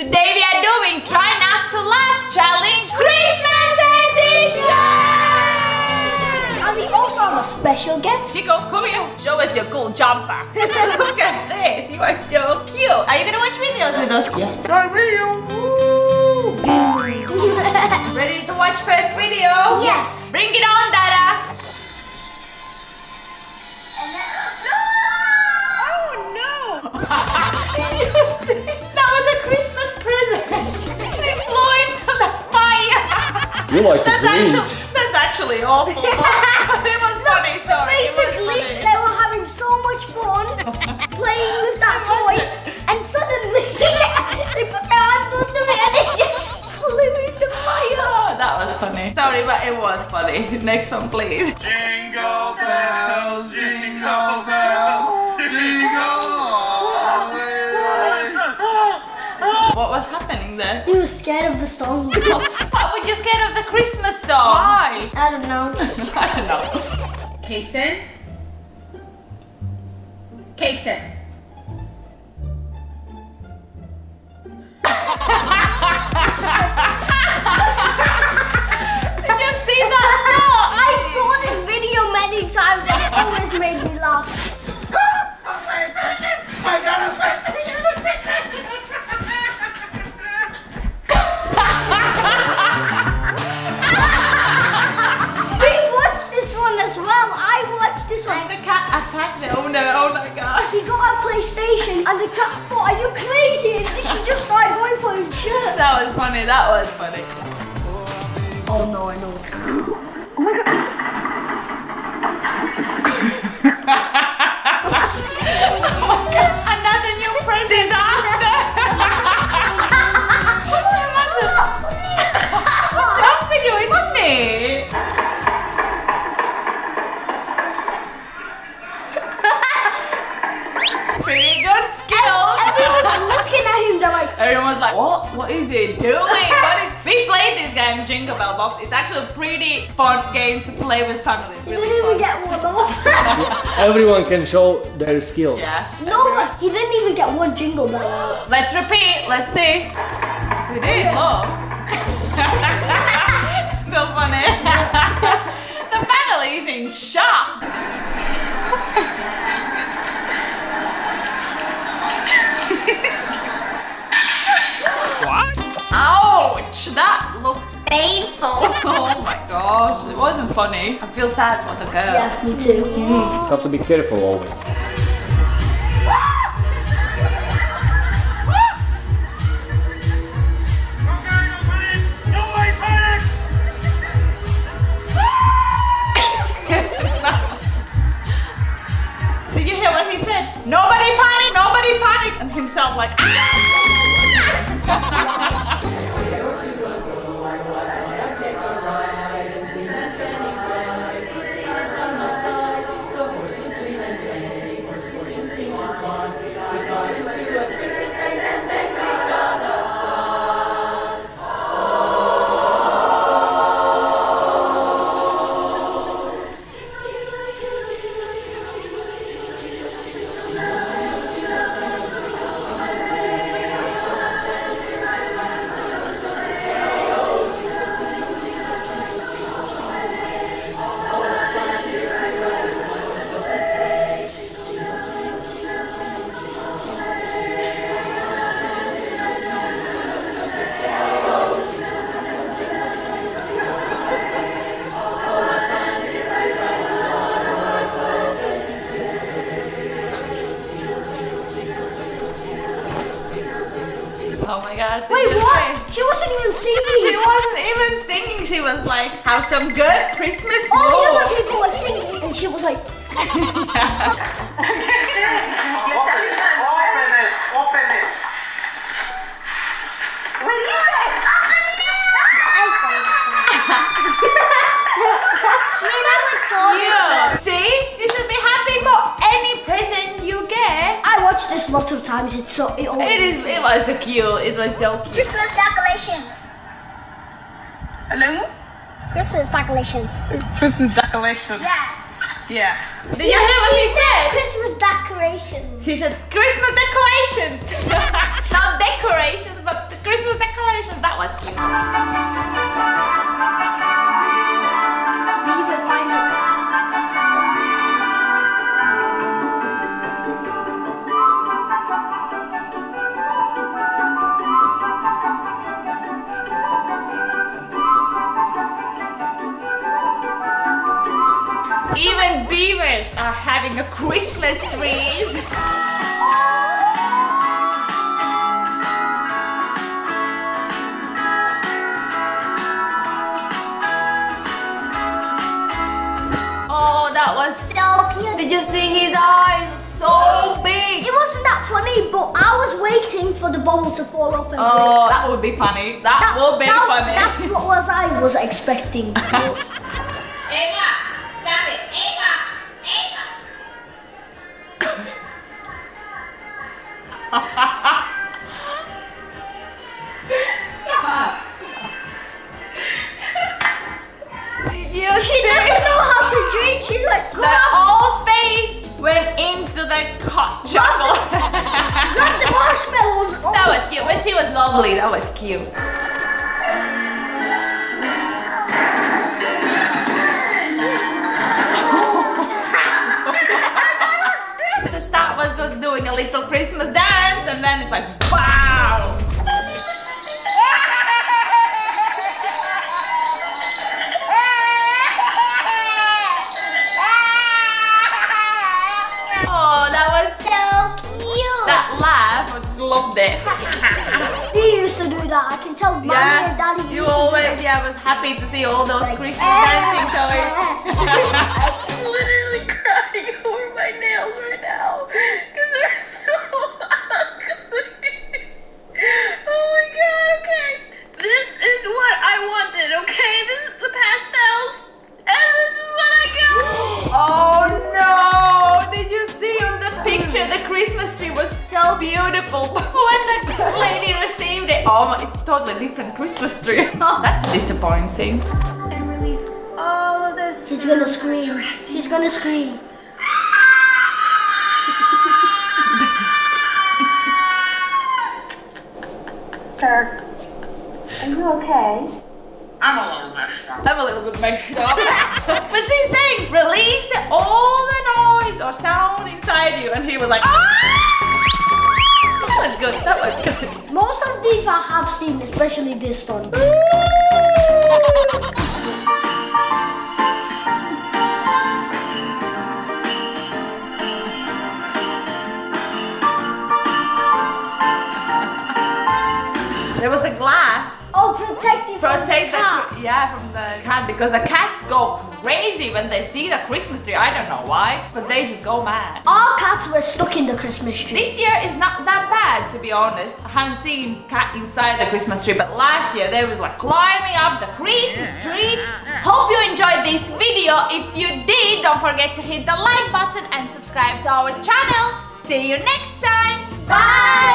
Today we are doing Try Not to Laugh Challenge Christmas Edition! And we also have a special guest. Chico, come here. Show us your cool jumper. Look at this. You are so cute. Are you going to watch videos with us? Yes. Ready to watch first video? Yes. Bring it on, Dada. Oh, no. You like the green. That's actually awful. It was funny, sorry. Basically, they were having so much fun playing with that toy, and suddenly they put their hand under it and it just flew in the fire. Oh, that was funny. Sorry, but it was funny. Next one, please. Jingle bells, jingle bells, jingle all the way. What was happening there? We were scared of the song. You're scared of the Christmas song. Why? I don't know. I don't know. Kaysen? Kaysen. Did you see that? No, I saw this video many times and it always made me laugh. I'm paying attention. I gotta pay attention. He got a PlayStation and the cat thought, are you crazy? And she just started going for his shirt. That was funny, that was funny. Oh no, I know. Oh my god. Oh my god, another new present. Disaster. Imagine. What's up with you, isn't it? Pretty good skills. Everyone's looking at him, they're like... Everyone's like, what? What is he doing? What is... We played this game, Jingle Bell Box. It's actually a pretty fun game to play with family. Really fun. He didn't even get one off. Everyone can show their skills. Yeah. No, but he didn't even get one jingle bell. Let's repeat. Let's see. We did, look. It's still funny. The family is in shock. That looked painful. Oh my gosh, it wasn't funny. I feel sad for the girl. Yeah, me too. You have to be careful always. Did you hear what he said? Nobody panic, nobody panic. And himself like, ah! Oh my god. Wait, what? She wasn't even singing. She wasn't even singing. She was like, have some good Christmas rolls. All the other people were singing. And she was like... Open it. Release it. I sang the song. Me and Alex saw this. See? You should be happy for any present you get. I watched this lots of times. It's so... It was so cute. It was so cute. Christmas decorations. Hello? Christmas decorations. Christmas decorations. Yeah. Yeah. Did you hear what he said? Christmas decorations. He said Christmas decorations. Not decorations, but neighbors are having a Christmas tree. Oh, that was so cute. Did you see his eyes? So big. It wasn't that funny, but I was waiting for the bubble to fall off. And oh, that would be funny. That would be funny. That's what I was expecting. Lovely, that was cute. The start was just doing a little Christmas dance, and then it's like, wow! Oh, that was so cute! That laugh, I loved it. He used to do that. I can tell mommy and daddy used to do that. Yeah, I was happy to see all those like, Christmas dancing toys. I'm literally crying over my nails right now because they're so ugly. Oh my god, okay. This is what I wanted, okay? This is the pastels and this is what I got. Oh no! Did you see on the picture the Christmas tree was so beautiful? When the lady received it, oh, it's totally different Christmas tree. That's disappointing. And release all of this. He's gonna scream. He's gonna scream. Sir, are you okay? I'm a little messed up. But she's saying, release all the noise or sound inside you, and he was like, ah! That was good, that was good. Most of these I have seen, especially this one. There was a glass. Oh, protect the cat. Yeah, from the cat, because the cats go crazy when they see the Christmas tree. I don't know why, but they just go mad. Our cats were stuck in the Christmas tree. This year is not that bad, to be honest. I haven't seen cat inside the Christmas tree, but last year they was like climbing up the Christmas tree. Hope you enjoyed this video. If you did, don't forget to hit the like button and subscribe to our channel. See you next time. Bye!